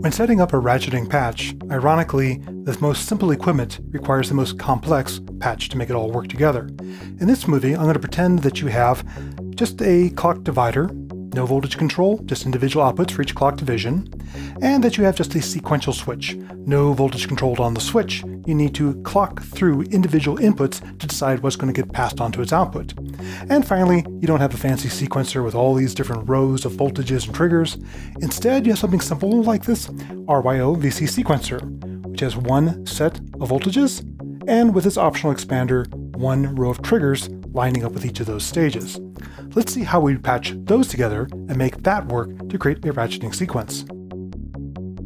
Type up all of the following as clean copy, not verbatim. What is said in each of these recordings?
When setting up a ratcheting patch, ironically, the most simple equipment requires the most complex patch to make it all work together. In this movie, I'm going to pretend that you have just a clock divider, no voltage control, just individual outputs for each clock division, and that you have just a sequential switch, no voltage controlled on the switch. You need to clock through individual inputs to decide what's going to get passed on to its output. And finally, you don't have a fancy sequencer with all these different rows of voltages and triggers. Instead, you have something simple like this RYO VC sequencer, which has one set of voltages, and with its optional expander, one row of triggers lining up with each of those stages. Let's see how we patch those together and make that work to create a ratcheting sequence.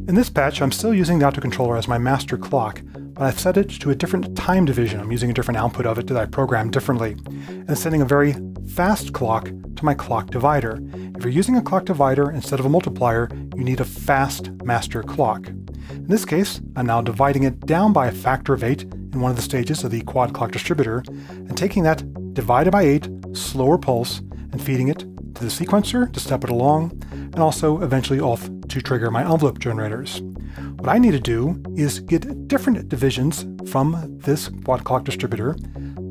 In this patch, I'm still using the autocontroller as my master clock, but I've set it to a different time division. I'm using a different output of it that I programmed differently, and sending a very fast clock to my clock divider. If you're using a clock divider instead of a multiplier, you need a fast master clock. In this case, I'm now dividing it down by a factor of 8 in one of the stages of the quad clock distributor, and taking that divided by 8 slower pulse and feeding it to the sequencer to step it along, and also eventually off to trigger my envelope generators. What I need to do is get different divisions from this quad clock distributor,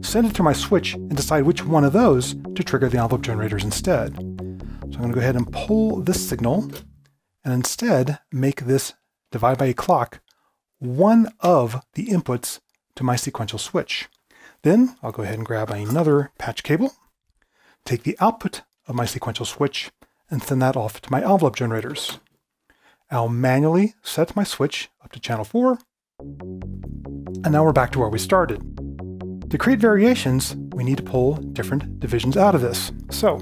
send it to my switch, and decide which one of those to trigger the envelope generators instead. So I'm going to go ahead and pull this signal, and instead make this divide by a clock one of the inputs to my sequential switch. Then I'll go ahead and grab another patch cable, take the output of my sequential switch, and send that off to my envelope generators. I'll manually set my switch up to channel 4, and now we're back to where we started. To create variations, we need to pull different divisions out of this. So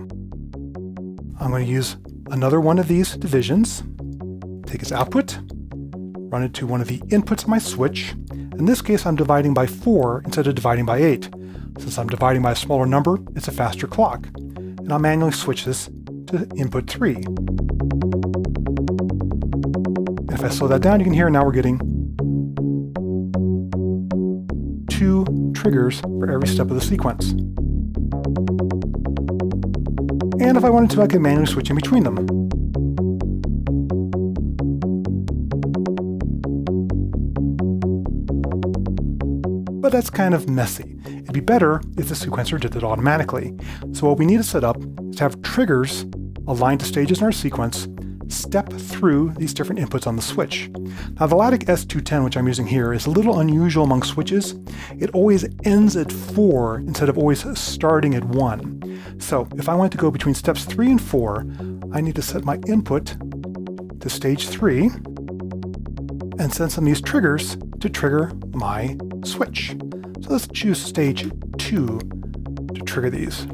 I'm going to use another one of these divisions, take its output, run it to one of the inputs of my switch. In this case, I'm dividing by 4 instead of dividing by 8. Since I'm dividing by a smaller number, it's a faster clock. And I'll manually switch this to input 3. And if I slow that down, you can hear now we're getting 2 triggers for every step of the sequence. And if I wanted to, I could manually switch in between them. But that's kind of messy. It'd be better if the sequencer did it automatically. So what we need to set up is to have triggers aligned to stages in our sequence step through these different inputs on the switch. Now the LATIC S210, which I'm using here, is a little unusual among switches. It always ends at 4 instead of always starting at 1. So if I want to go between steps 3 and 4, I need to set my input to stage 3 and send some of these triggers to trigger my switch. So let's choose stage 2 to trigger these.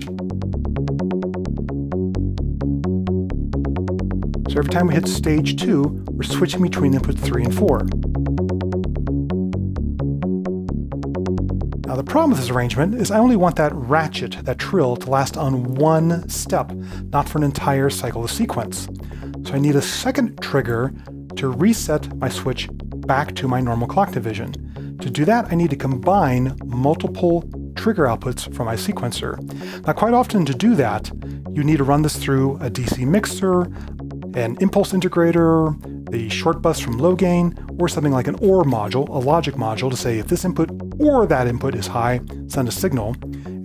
So every time we hit stage 2, we're switching between input 3 and 4. Now the problem with this arrangement is I only want that ratchet, that trill, to last on one step, not for an entire cycle of sequence. So I need a second trigger to reset my switch back to my normal clock division. To do that, I need to combine multiple trigger outputs from my sequencer. Now quite often to do that, you need to run this through a DC mixer, an impulse integrator, the short bus from low gain, or something like an OR module, a logic module, to say if this input or that input is high, send a signal.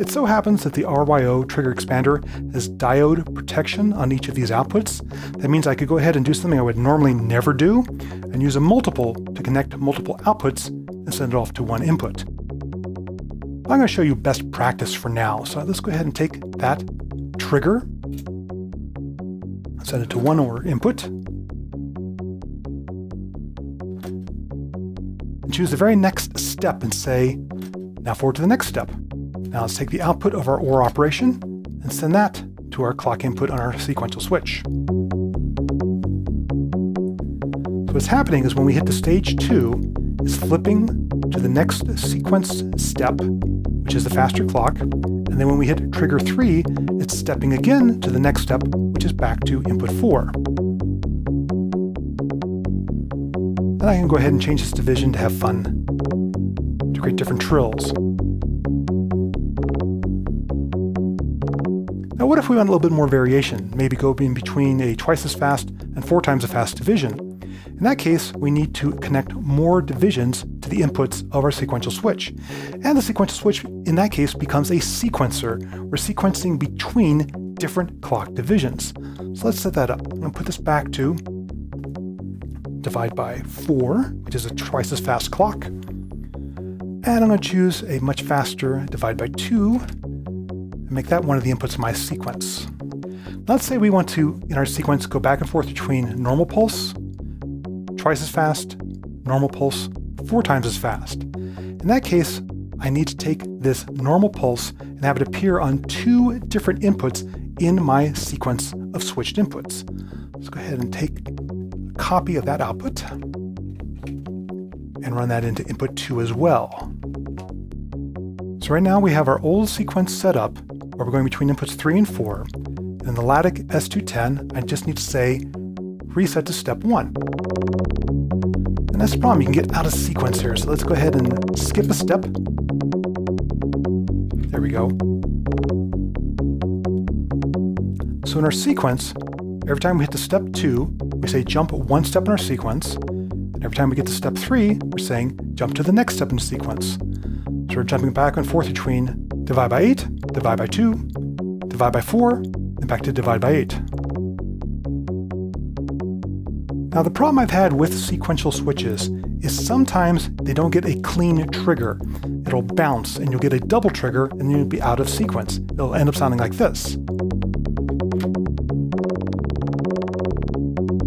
It so happens that the RYO Trigger Expander has diode protection on each of these outputs. That means I could go ahead and do something I would normally never do, and use a multiple to connect multiple outputs and send it off to one input. I'm going to show you best practice for now, so let's go ahead and take that trigger, send it to one OR input, and choose the very next step and say, now forward to the next step. Now let's take the output of our OR operation and send that to our clock input on our sequential switch. So what's happening is when we hit the stage 2, it's flipping to the next sequence step, which is the faster clock, and then when we hit trigger 3, it's stepping again to the next step, which is back to input 4. And I can go ahead and change this division to have fun, to create different trills. Now Now what if we want a little bit more variation, maybe go in between a twice as fast and four times as fast division? In that case, we need to connect more divisions to the inputs of our sequential switch. And the sequential switch, in that case, becomes a sequencer. We're sequencing between different clock divisions. So let's set that up. I'm going to put this back to divide by 4, which is a twice as fast clock. And I'm going to choose a much faster divide by 2 and make that one of the inputs of my sequence. Now let's say we want to, in our sequence, go back and forth between normal pulse, twice as fast, normal pulse, four times as fast. In that case, I need to take this normal pulse and have it appear on two different inputs in my sequence of switched inputs. Let's go ahead and take a copy of that output and run that into input 2 as well. So right now we have our old sequence set up where we're going between inputs 3 and 4. And in the LATIC S210, I just need to say reset to step 1. And that's the problem, you can get out of sequence here. So let's go ahead and skip a step. There we go. So in our sequence, every time we hit the step 2, we say jump one step in our sequence. And every time we get to step 3, we're saying jump to the next step in the sequence. So we're jumping back and forth between divide by 8, divide by 2, divide by 4, and back to divide by 8. Now the problem I've had with sequential switches is sometimes they don't get a clean trigger. It'll bounce and you'll get a double trigger and then you'll be out of sequence. It'll end up sounding like this.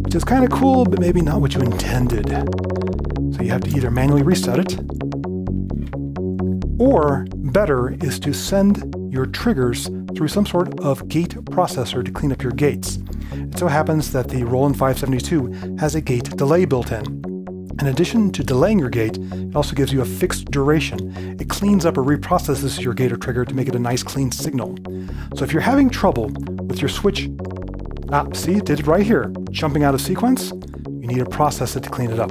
Which is kind of cool, but maybe not what you intended. So you have to either manually reset it, or better is to send your triggers through some sort of gate processor to clean up your gates. It so happens that the Roland 572 has a gate delay built in. In addition to delaying your gate, it also gives you a fixed duration. It cleans up or reprocesses your gate or trigger to make it a nice clean signal. So if you're having trouble with your switch, see, it did it right here, jumping out of sequence, you need to process it to clean it up.